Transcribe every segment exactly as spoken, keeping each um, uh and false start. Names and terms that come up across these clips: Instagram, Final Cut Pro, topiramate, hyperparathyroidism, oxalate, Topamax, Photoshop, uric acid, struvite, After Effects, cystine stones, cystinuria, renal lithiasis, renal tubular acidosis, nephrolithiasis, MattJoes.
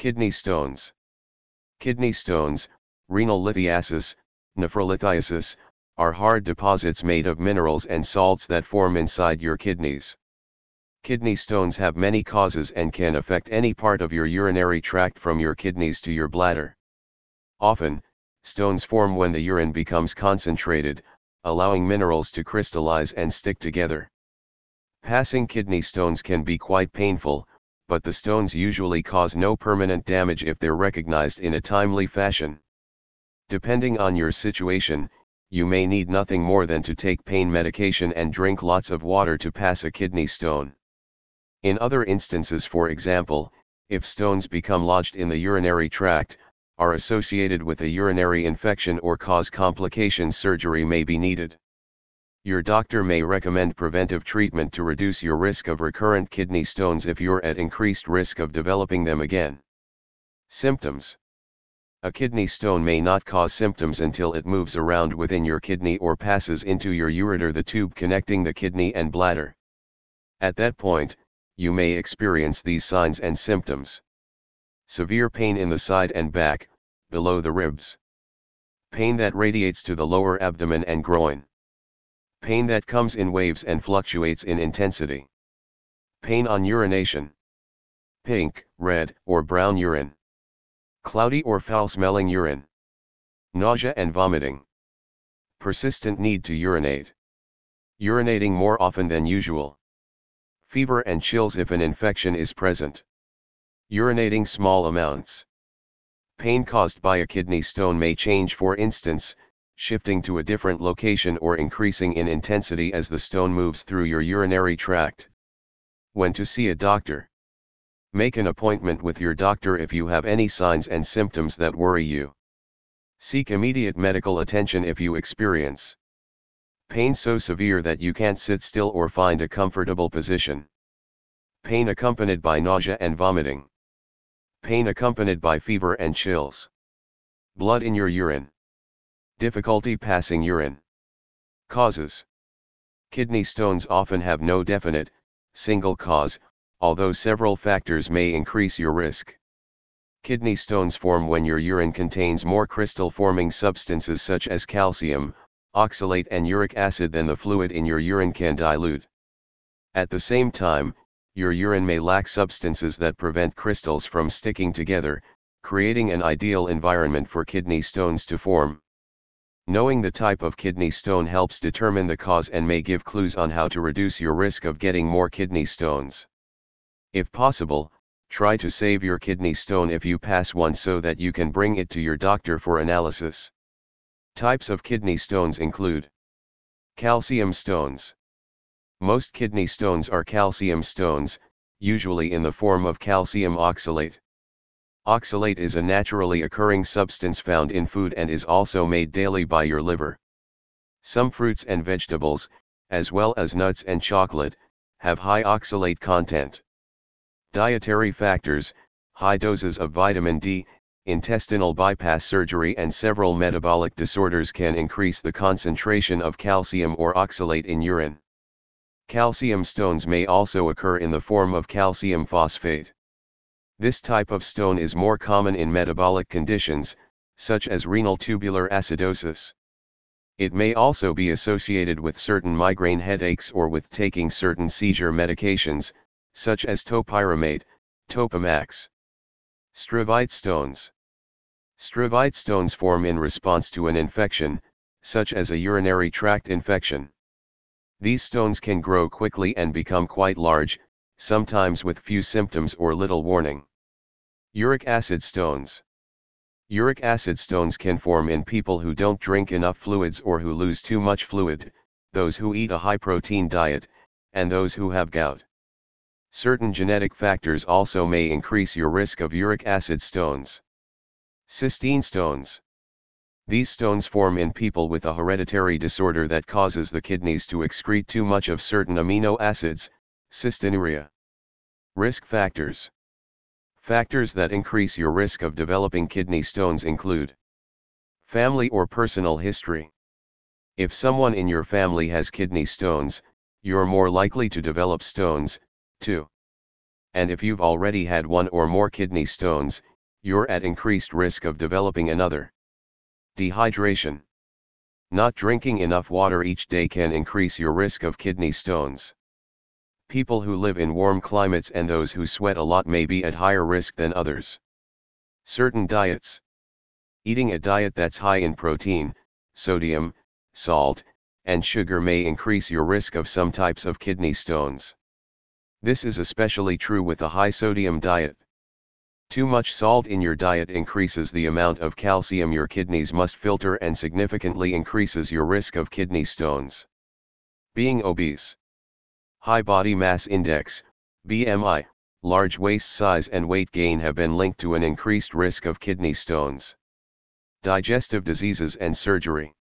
Kidney stones. Kidney stones, renal lithiasis, nephrolithiasis, are hard deposits made of minerals and salts that form inside your kidneys. Kidney stones have many causes and can affect any part of your urinary tract from your kidneys to your bladder. Often, stones form when the urine becomes concentrated, allowing minerals to crystallize and stick together. Passing kidney stones can be quite painful, but the stones usually cause no permanent damage if they're recognized in a timely fashion. Depending on your situation, you may need nothing more than to take pain medication and drink lots of water to pass a kidney stone. In other instances, for example, if stones become lodged in the urinary tract, are associated with a urinary infection or cause complications, surgery may be needed. Your doctor may recommend preventive treatment to reduce your risk of recurrent kidney stones if you're at increased risk of developing them again. Symptoms. A kidney stone may not cause symptoms until it moves around within your kidney or passes into your ureter, the tube connecting the kidney and bladder. At that point, you may experience these signs and symptoms. Severe pain in the side and back, below the ribs. Pain that radiates to the lower abdomen and groin. Pain that comes in waves and fluctuates in intensity. Pain on urination. Pink, red, or brown urine. Cloudy or foul-smelling urine. Nausea and vomiting. Persistent need to urinate. Urinating more often than usual. Fever and chills if an infection is present. Urinating small amounts. Pain caused by a kidney stone may change, for instance, shifting to a different location or increasing in intensity as the stone moves through your urinary tract. When to see a doctor. Make an appointment with your doctor if you have any signs and symptoms that worry you. Seek immediate medical attention if you experience pain so severe that you can't sit still or find a comfortable position. Pain accompanied by nausea and vomiting. Pain accompanied by fever and chills. Blood in your urine. Difficulty passing urine. Causes. Kidney stones often have no definite, single cause, although several factors may increase your risk. Kidney stones form when your urine contains more crystal-forming substances such as calcium, oxalate and uric acid than the fluid in your urine can dilute. At the same time, your urine may lack substances that prevent crystals from sticking together, creating an ideal environment for kidney stones to form. Knowing the type of kidney stone helps determine the cause and may give clues on how to reduce your risk of getting more kidney stones. If possible, try to save your kidney stone if you pass one so that you can bring it to your doctor for analysis. Types of kidney stones include calcium stones. Most kidney stones are calcium stones, usually in the form of calcium oxalate. Oxalate is a naturally occurring substance found in food and is also made daily by your liver. Some fruits and vegetables, as well as nuts and chocolate, have high oxalate content. Dietary factors, high doses of vitamin D, intestinal bypass surgery and several metabolic disorders can increase the concentration of calcium or oxalate in urine. Calcium stones may also occur in the form of calcium phosphate. This type of stone is more common in metabolic conditions, such as renal tubular acidosis. It may also be associated with certain migraine headaches or with taking certain seizure medications, such as topiramate, Topamax. Struvite stones. Struvite stones form in response to an infection, such as a urinary tract infection. These stones can grow quickly and become quite large, sometimes with few symptoms or little warning. Uric acid stones. Uric acid stones can form in people who don't drink enough fluids or who lose too much fluid, those who eat a high-protein diet, and those who have gout. Certain genetic factors also may increase your risk of uric acid stones. Cystine stones. These stones form in people with a hereditary disorder that causes the kidneys to excrete too much of certain amino acids, cystinuria. Risk factors. Factors that increase your risk of developing kidney stones include family or personal history. If someone in your family has kidney stones, you're more likely to develop stones, too. And if you've already had one or more kidney stones, you're at increased risk of developing another. Dehydration. Not drinking enough water each day can increase your risk of kidney stones. People who live in warm climates and those who sweat a lot may be at higher risk than others. Certain diets. Eating a diet that's high in protein, sodium, salt, and sugar may increase your risk of some types of kidney stones. This is especially true with a high sodium diet. Too much salt in your diet increases the amount of calcium your kidneys must filter and significantly increases your risk of kidney stones. Being obese. High body mass index, B M I, large waist size and weight gain have been linked to an increased risk of kidney stones. Digestive diseases and surgery.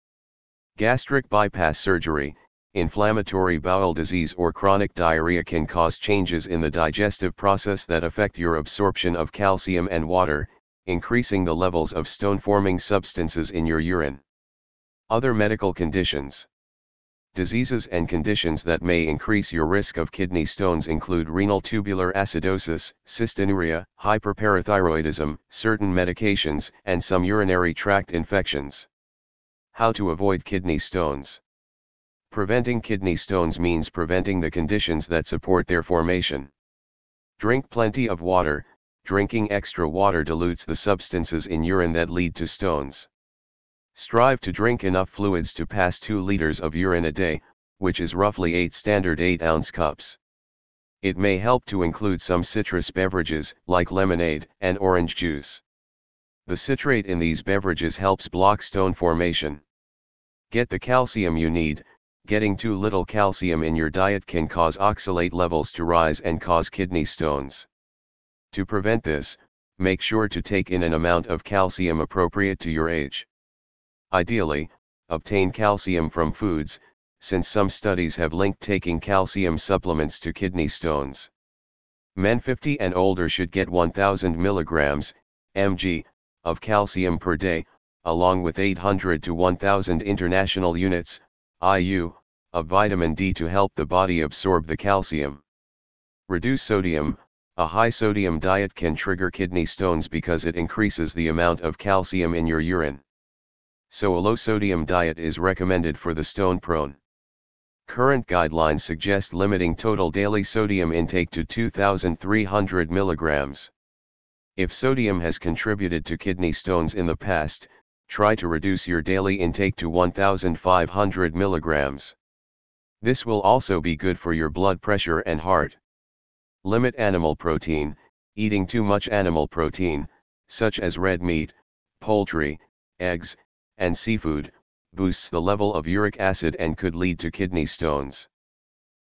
Gastric bypass surgery, inflammatory bowel disease or chronic diarrhea can cause changes in the digestive process that affect your absorption of calcium and water, increasing the levels of stone-forming substances in your urine. Other medical conditions. Diseases and conditions that may increase your risk of kidney stones include renal tubular acidosis, cystinuria, hyperparathyroidism, certain medications, and some urinary tract infections. How to avoid kidney stones. Preventing kidney stones means preventing the conditions that support their formation. Drink plenty of water. Drinking extra water dilutes the substances in urine that lead to stones. Strive to drink enough fluids to pass two liters of urine a day, which is roughly eight standard eight ounce cups. It may help to include some citrus beverages, like lemonade and orange juice. The citrate in these beverages helps block stone formation. Get the calcium you need. Getting too little calcium in your diet can cause oxalate levels to rise and cause kidney stones. To prevent this, make sure to take in an amount of calcium appropriate to your age. Ideally, obtain calcium from foods, since some studies have linked taking calcium supplements to kidney stones. Men fifty and older should get one thousand milligrams, M G, of calcium per day, along with eight hundred to one thousand international units, I U, of vitamin D to help the body absorb the calcium. Reduce sodium. A high sodium diet can trigger kidney stones because it increases the amount of calcium in your urine. So a low sodium diet is recommended for the stone-prone. Current guidelines suggest limiting total daily sodium intake to two thousand three hundred milligrams. If sodium has contributed to kidney stones in the past, try to reduce your daily intake to one thousand five hundred milligrams. This will also be good for your blood pressure and heart. Limit animal protein. Eating too much animal protein, such as red meat, poultry, eggs, and seafood, boosts the level of uric acid and could lead to kidney stones.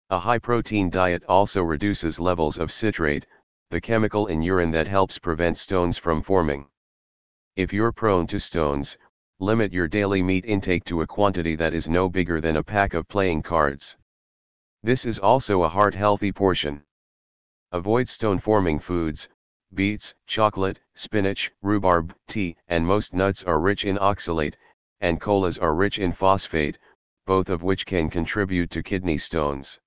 A high-protein diet also reduces levels of citrate, the chemical in urine that helps prevent stones from forming. If you're prone to stones, limit your daily meat intake to a quantity that is no bigger than a pack of playing cards. This is also a heart-healthy portion. Avoid stone-forming foods. Beets, chocolate, spinach, rhubarb, tea, and most nuts are rich in oxalate, and colas are rich in phosphate, both of which can contribute to kidney stones.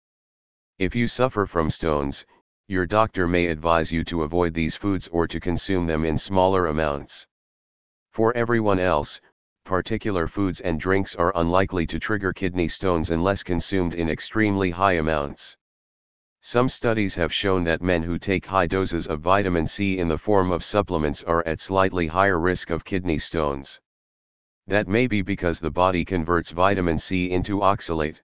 If you suffer from stones, your doctor may advise you to avoid these foods or to consume them in smaller amounts. For everyone else, particular foods and drinks are unlikely to trigger kidney stones unless consumed in extremely high amounts. Some studies have shown that men who take high doses of vitamin C in the form of supplements are at slightly higher risk of kidney stones. That may be because the body converts vitamin C into oxalate.